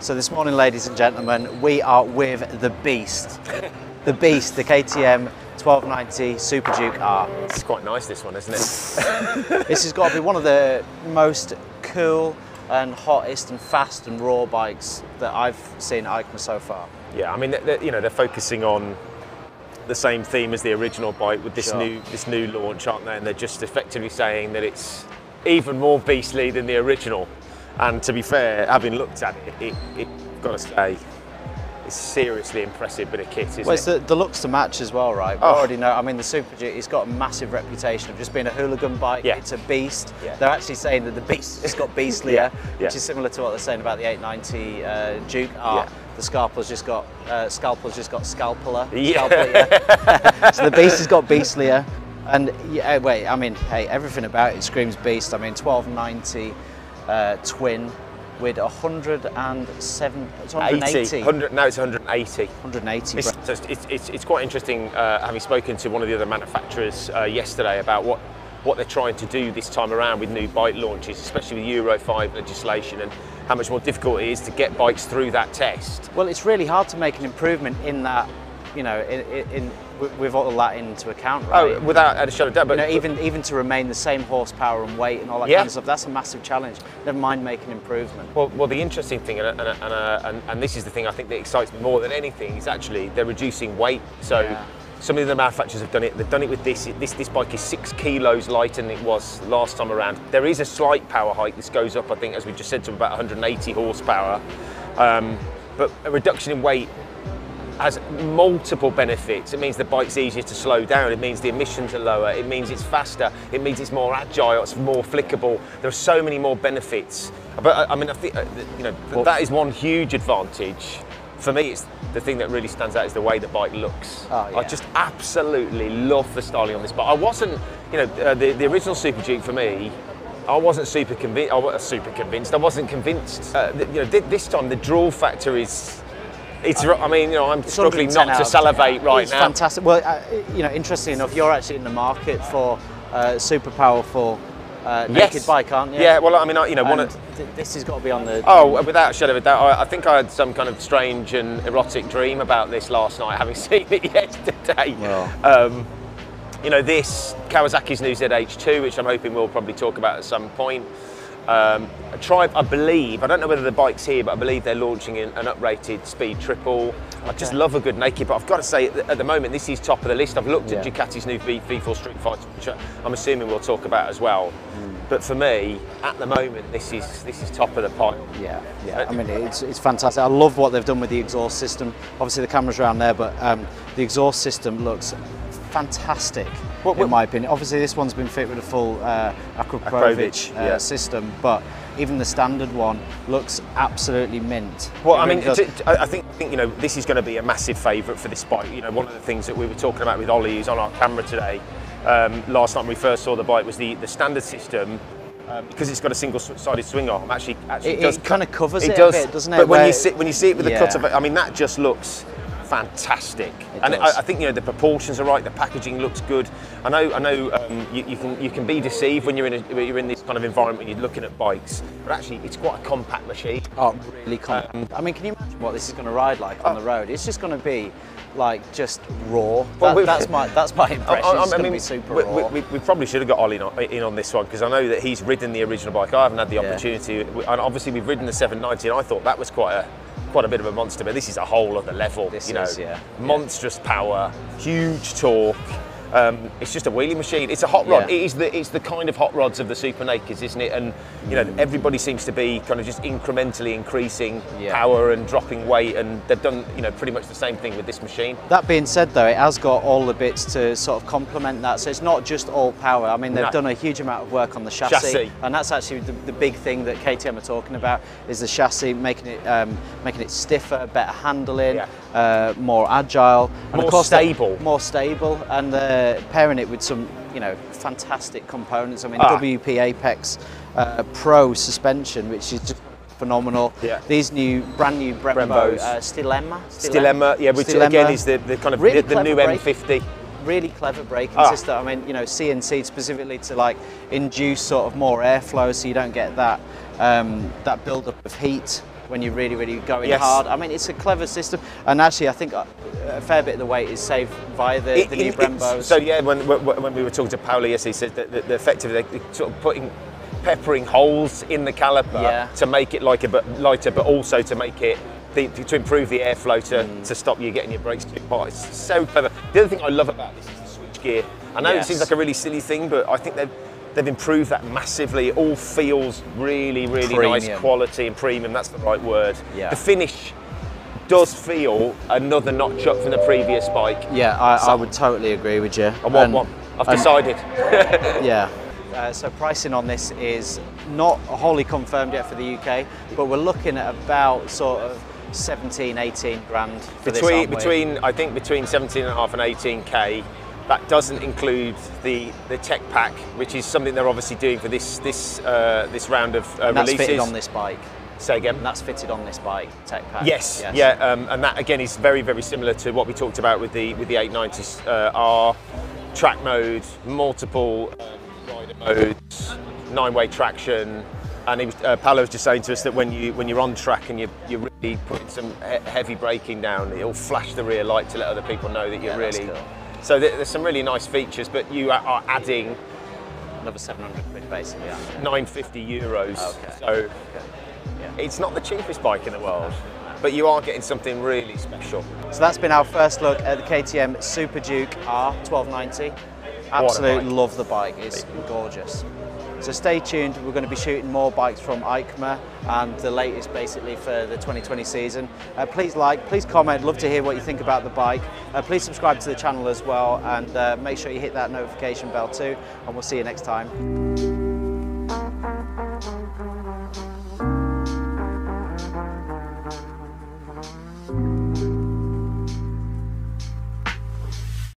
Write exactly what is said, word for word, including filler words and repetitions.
So this morning, ladies and gentlemen, we are with the beast. The beast, the K T M twelve ninety Super Duke R. It's quite nice, this one, isn't it? This has got to be one of the most cool and hottest and fast and raw bikes that I've seen at EICMA so far. Yeah, I mean, they're, they're, you know, they're focusing on the same theme as the original bike with this, sure. new, this new launch, aren't they? And they're just effectively saying that it's even more beastly than the original. And to be fair, having looked at it, it, it got to say, it's seriously impressive bit of kit, isn't well, it's it? The, the looks to match as well, right? We oh. already know, I mean, the Super Duke, it's got a massive reputation of just being a hooligan bike. Yeah. It's a beast. Yeah. They're actually saying that the beast has got beastlier, yeah. Yeah. which is similar to what they're saying about the eight ninety uh, Duke R. Yeah. The Scalpel's just got, uh, Scalpel's just got Scalpeler. Yeah. Scalpelier. So the beast has got beastlier. And yeah, wait, I mean, hey, everything about it screams beast. I mean, twelve ninety. Uh, twin with one hundred seven, one hundred eighty. one hundred, now it's one hundred eighty. one hundred eighty. It's, so it's, it's, it's quite interesting uh, having spoken to one of the other manufacturers uh, yesterday about what, what they're trying to do this time around with new bike launches, especially with Euro five legislation and how much more difficult it is to get bikes through that test. Well, it's really hard to make an improvement in that, you know, in, in, in, with all that into account, right? Oh, without a shadow of doubt. But you know, even, even to remain the same horsepower and weight and all that yeah. kind of stuff, that's a massive challenge. Never mind making improvement. Well, well the interesting thing, and, and, and, and, and this is the thing I think that excites me more than anything, is actually they're reducing weight. So yeah. some of the manufacturers have done it. They've done it with this. This, this bike is six kilos lighter than it was last time around. There is a slight power hike. This goes up, I think, as we just said, to about one hundred eighty horsepower. Um, but a reduction in weight has multiple benefits. It means the bike's easier to slow down. It means the emissions are lower. It means it's faster. It means it's more agile. It's more flickable. There are so many more benefits. But I mean, I think you know well, that is one huge advantage. For me, it's the thing that really stands out is the way the bike looks. Oh, yeah. I just absolutely love the styling on this bike. I wasn't, you know, uh, the the original Super Duke for me. I wasn't super convinced. I was super convinced. I wasn't convinced. Uh, that, you know, th this time the draw factor is. It's, I mean, you know, I'm struggling not to salivate right it's now. It's fantastic. Well, uh, you know, interestingly enough, you're actually in the market for uh, super powerful uh, naked yes. bike, aren't you? Yeah, well, I mean, I, you know, one of... Th this has got to be on the... Oh, without a shadow of a doubt. I, I think I had some kind of strange and erotic dream about this last night, having seen it yesterday. Yeah. Um, you know, this, Kawasaki's new Z H two, which I'm hoping we'll probably talk about at some point. Um, a tribe, I believe, I don't know whether the bike's here, but I believe they're launching an uprated Speed Triple. Okay. I just love a good naked, but I've got to say, at the moment, this is top of the list. I've looked yeah. at Ducati's new V four Street Fighter, which I'm assuming we'll talk about as well. Mm. But for me, at the moment, this is this is top of the pile. Yeah, yeah. I mean, it's, it's fantastic. I love what they've done with the exhaust system. Obviously, the camera's around there, but um, the exhaust system looks fantastic. What, what, in my opinion, obviously this one's been fit with a full uh, Akropovic uh, yeah. system, but even the standard one looks absolutely mint. Well, it I really mean, to, to, I think, think you know this is going to be a massive favourite for this bike. You know, one of the things that we were talking about with Ollie, who's on our camera today, um, last night when we first saw the bike was the the standard system. Um, because it's got a single-sided swing arm, actually, actually it, does, it kind of covers it, it does, a bit, doesn't it? But when you sit, when you see it with yeah. the cut of it, I mean, that just looks fantastic, it and I, I think you know the proportions are right. The packaging looks good. I know, I know, um, you, you can you can be deceived when you're in a, when you're in this kind of environment. You're looking at bikes, but actually, it's quite a compact machine. Oh, really compact. Um, I mean, can you imagine what this is going to ride like on uh, the road? It's just going to be like just raw. Well, that, that's my that's my impression. I, I, it's I mean, going to be super we, raw. We, we probably should have got Ollie in on, in on this one because I know that he's ridden the original bike. I haven't had the opportunity, yeah. and obviously we've ridden the seven ninety, and I thought that was quite a. Quite a bit of a monster, but this is a whole other level. This you know, is, yeah. monstrous power, huge torque. Um, it's just a wheelie machine. It's a hot rod. Yeah. It is the it's the kind of hot rods of the super nakeds, isn't it? And you know, everybody seems to be kind of just incrementally increasing yeah. power and dropping weight, and they've done you know pretty much the same thing with this machine. That being said, though, it has got all the bits to sort of complement that. So it's not just all power. I mean, they've no. done a huge amount of work on the chassis, chassis. And that's actually the, the big thing that K T M are talking about is the chassis, making it um, making it stiffer, better handling, yeah. uh, more agile, and more of course, stable, more stable, and. Uh, Uh, pairing it with some, you know, fantastic components. I mean, ah. W P Apex uh, Pro suspension, which is just phenomenal. Yeah. These new, brand new Brembo, uh, Stylema. Stylema, yeah, which Stylema. again is the, the kind of really the, the new break. M fifty. Really clever braking ah. system. I mean, you know, C N C specifically to like induce sort of more airflow, so you don't get that um, that buildup of heat. when you really, really go in yes. hard. I mean, it's a clever system. And actually, I think a fair bit of the weight is saved via the, it, the new it, Brembos. So yeah, when, when we were talking to Paolo, yes, he said that the, the effectively they're sort of putting, peppering holes in the caliper yeah. to make it like a bit lighter, but also to make it, the, to improve the airflow to, mm. to stop you getting your brakes too hot. It's so clever. The other thing I love about this is the switch gear. I know yes. it seems like a really silly thing, but I think they've, they've improved that massively. It all feels really, really premium. nice quality and premium. That's the right word. Yeah. The finish does feel another notch up from the previous bike. Yeah, I, so, I would totally agree with you. I want and, one. I've and, decided. yeah. Uh, so pricing on this is not wholly confirmed yet for the U K, but we're looking at about sort of seventeen, eighteen grand for between, this, between I think between seventeen and a half and eighteen K. That doesn't include the the tech pack, which is something they're obviously doing for this this uh, this round of uh, and that's releases. That's fitted on this bike. Say again. And that's fitted on this bike, tech pack. Yes. yes. Yeah. Um, and that again is very very similar to what we talked about with the with the eight ninety uh, R, track mode, multiple um, rider modes, nine-way traction. And he was, uh, Paolo was just saying to us that when you when you're on track and you you're really putting some he heavy braking down, it'll flash the rear light to let other people know that you're yeah, really. That's cool. So there's some really nice features, but you are adding another seven hundred quid basically, yeah. nine fifty euros. Oh, okay. So okay. Yeah. It's not the cheapest bike in the world, but you are getting something really special. So that's been our first look at the K T M Super Duke R twelve ninety. Absolutely love the bike, it's gorgeous. So stay tuned, we're going to be shooting more bikes from EICMA and the latest basically for the twenty twenty season. Uh, please like, please comment, love to hear what you think about the bike. Uh, please subscribe to the channel as well, and uh, make sure you hit that notification bell too, and we'll see you next time.